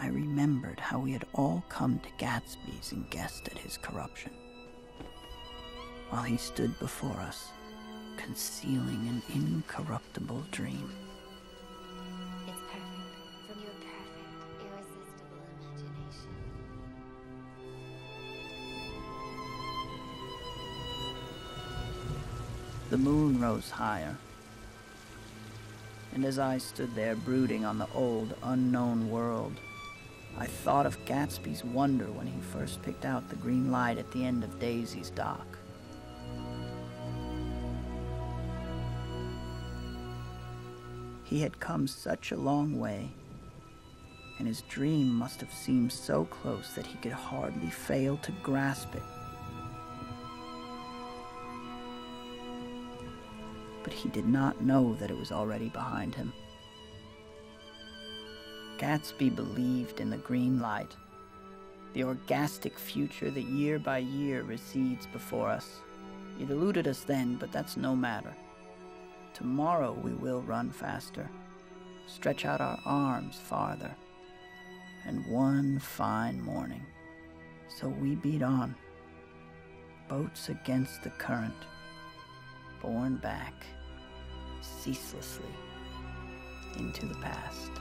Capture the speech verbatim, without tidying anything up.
I remembered how we had all come to Gatsby's and guessed at his corruption. While he stood before us, concealing an incorruptible dream. It's perfect from your perfect, irresistible imagination. The moon rose higher, and as I stood there brooding on the old, unknown world, I thought of Gatsby's wonder when he first picked out the green light at the end of Daisy's dock. He had come such a long way, and his dream must have seemed so close that he could hardly fail to grasp it. But he did not know that it was already behind him. Gatsby believed in the green light, the orgastic future that year by year recedes before us. It eluded us then, but that's no matter. Tomorrow we will run faster, stretch out our arms farther, and one fine morning. So we beat on, boats against the current, borne back, ceaselessly, into the past.